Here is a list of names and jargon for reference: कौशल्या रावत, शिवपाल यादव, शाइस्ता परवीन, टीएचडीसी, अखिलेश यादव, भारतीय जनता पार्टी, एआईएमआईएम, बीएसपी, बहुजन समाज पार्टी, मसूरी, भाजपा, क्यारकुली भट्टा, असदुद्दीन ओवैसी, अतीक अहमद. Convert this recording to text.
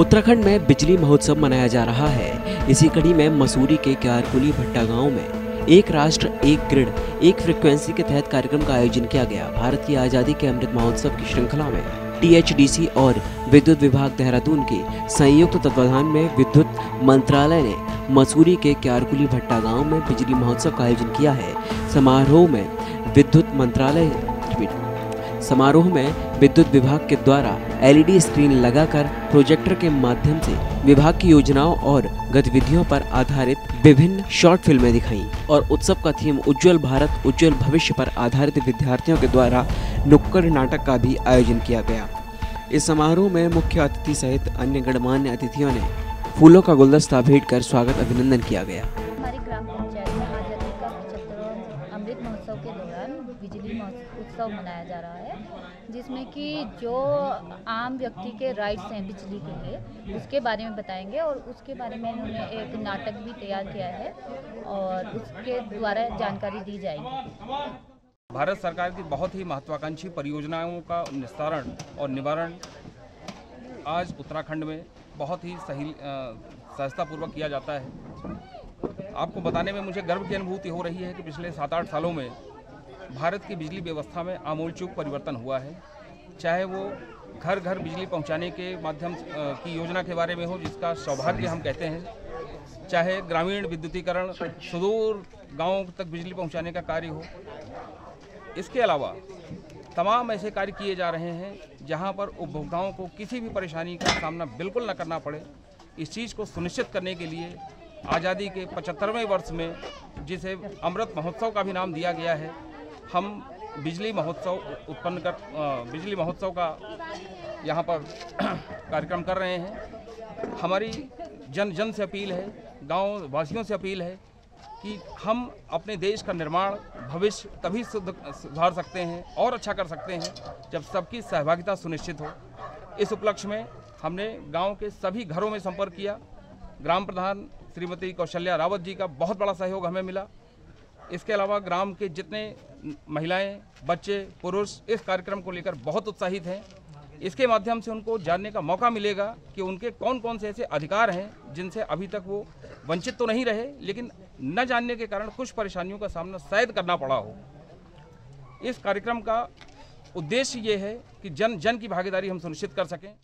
उत्तराखंड में बिजली महोत्सव मनाया जा रहा है। इसी कड़ी में मसूरी के क्यारकुली भट्टा गांव में एक राष्ट्र एक ग्रिड एक फ्रिक्वेंसी के तहत कार्यक्रम का आयोजन किया गया। भारत की आज़ादी के अमृत महोत्सव की श्रृंखला में टीएचडीसी और विद्युत विभाग देहरादून के संयुक्त तत्वाधान में विद्युत मंत्रालय ने मसूरी के क्यारकुली भट्टा गाँव में बिजली महोत्सव का आयोजन किया है। समारोह में विद्युत विभाग के द्वारा एलईडी स्क्रीन लगाकर प्रोजेक्टर के माध्यम से विभाग की योजनाओं और गतिविधियों पर आधारित विभिन्न शॉर्ट फिल्में दिखाई और उत्सव का थीम उज्जवल भारत उज्जवल भविष्य पर आधारित विद्यार्थियों के द्वारा नुक्कड़ नाटक का भी आयोजन किया गया। इस समारोह में मुख्य अतिथि सहित अन्य गणमान्य अतिथियों ने फूलों का गुलदस्ता भेंट कर स्वागत अभिनंदन किया गया। अमृत महोत्सव के दौरान बिजली उत्सव मनाया जा रहा है, जिसमें कि जो आम व्यक्ति के राइट्स हैं बिजली के लिए उसके बारे में बताएंगे और उसके बारे में उन्होंने एक नाटक भी तैयार किया है और उसके द्वारा जानकारी दी जाएगी। भारत सरकार की बहुत ही महत्वाकांक्षी परियोजनाओं का निस्तारण और निवारण आज उत्तराखंड में बहुत ही सहजतापूर्वक किया जाता है। आपको बताने में मुझे गर्व की अनुभूति हो रही है कि पिछले 7-8 सालों में भारत की बिजली व्यवस्था में आमूलचूक परिवर्तन हुआ है। चाहे वो घर घर बिजली पहुंचाने के माध्यम की योजना के बारे में हो, जिसका सौभाग्य हम कहते हैं, चाहे ग्रामीण विद्युतीकरण, सुदूर गांवों तक बिजली पहुंचाने का कार्य हो। इसके अलावा तमाम ऐसे कार्य किए जा रहे हैं जहाँ पर उपभोक्ताओं को किसी भी परेशानी का सामना बिल्कुल न करना पड़े। इस चीज़ को सुनिश्चित करने के लिए आज़ादी के 75वें वर्ष में, जिसे अमृत महोत्सव का भी नाम दिया गया है, हम बिजली महोत्सव का यहाँ पर कार्यक्रम कर रहे हैं। हमारी जन जन से अपील है, गाँव वासियों से अपील है कि हम अपने देश का निर्माण भविष्य तभी सुधार सकते हैं और अच्छा कर सकते हैं जब सबकी सहभागिता सुनिश्चित हो। इस उपलक्ष्य में हमने गाँव के सभी घरों में संपर्क किया। ग्राम प्रधान श्रीमती कौशल्या रावत जी का बहुत बड़ा सहयोग हमें मिला। इसके अलावा ग्राम के जितने महिलाएं, बच्चे, पुरुष इस कार्यक्रम को लेकर बहुत उत्साहित हैं। इसके माध्यम से उनको जानने का मौका मिलेगा कि उनके कौन कौन से ऐसे अधिकार हैं जिनसे अभी तक वो वंचित तो नहीं रहे, लेकिन न जानने के कारण कुछ परेशानियों का सामना शायद करना पड़ा हो। इस कार्यक्रम का उद्देश्य ये है कि जन जन की भागीदारी हम सुनिश्चित कर सकें।